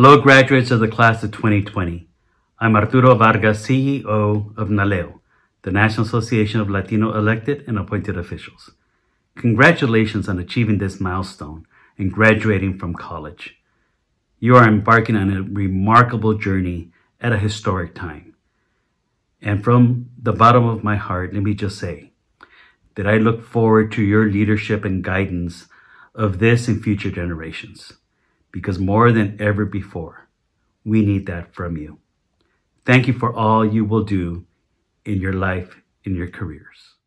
Hello, graduates of the class of 2020. I'm Arturo Vargas, CEO of NALEO, the National Association of Latino Elected and Appointed Officials. Congratulations on achieving this milestone and graduating from college. You are embarking on a remarkable journey at a historic time. And from the bottom of my heart, let me just say that I look forward to your leadership and guidance of this and future generations, because more than ever before, we need that from you. Thank you for all you will do in your life, in your careers.